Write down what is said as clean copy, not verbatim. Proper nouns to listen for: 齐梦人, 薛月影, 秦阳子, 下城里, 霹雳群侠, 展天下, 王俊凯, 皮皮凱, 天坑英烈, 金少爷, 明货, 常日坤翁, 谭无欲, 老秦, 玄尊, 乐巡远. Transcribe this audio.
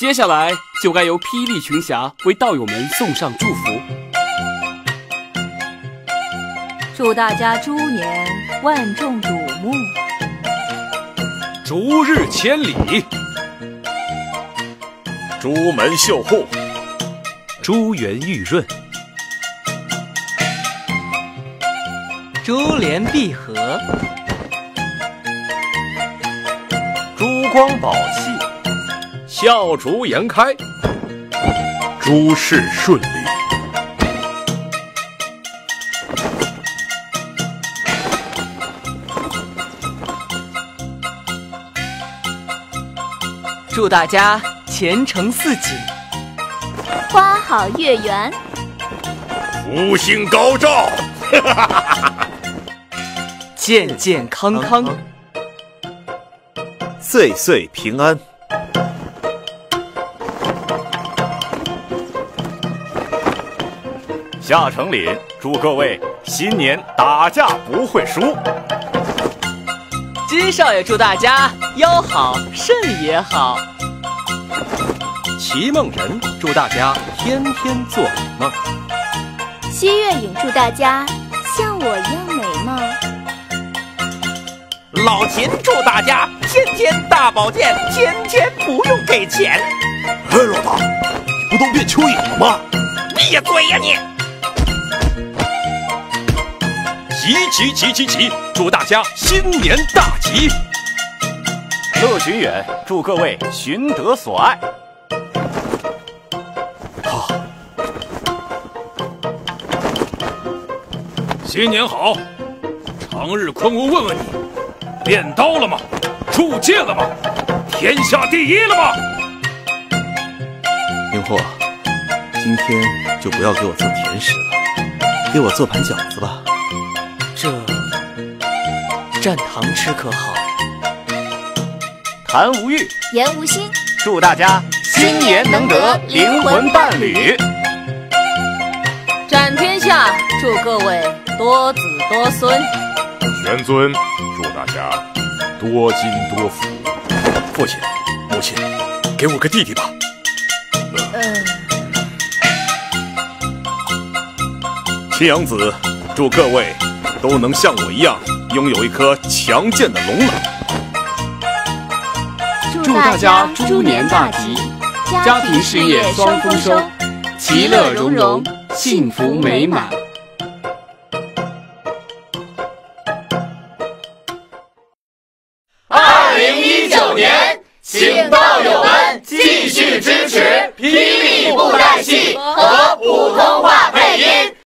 接下来就该由霹雳群侠为道友们送上祝福，祝大家猪年万众瞩目，逐日千里，朱门绣户，珠圆玉润，珠联璧合，珠光宝气，笑逐颜开，诸事顺利。祝大家前程似锦，花好月圆，福星高照，健健康康，岁岁平安。下城里祝各位新年打架不会输。金少爷祝大家腰好肾也好，齐梦人祝大家天天做美梦，薛月影祝大家像我一样美貌，老秦祝大家天天大保健，天天不用给钱。哎，老大，你不都变蚯蚓了吗？闭嘴呀你！齐！祝大家新年大吉！乐巡远祝各位寻得所爱。好，新年好！常日坤翁问问你，练刀了吗？铸剑了吗？天下第一了吗？明货，今天就不要给我做甜食了，给我做盘饺子吧。这蘸糖吃可好？谭无欲，言无心，祝大家新年能得灵魂伴侣，展天下祝各位多子多孙，玄尊祝大家多金多福。父亲，母亲，给我个弟弟吧。秦阳子祝各位都能像我一样拥有一颗强健的龙脑。祝大家猪年大吉，家庭事业双丰收，其乐融融，幸福美满。2019年，请道友们继续支持霹雳。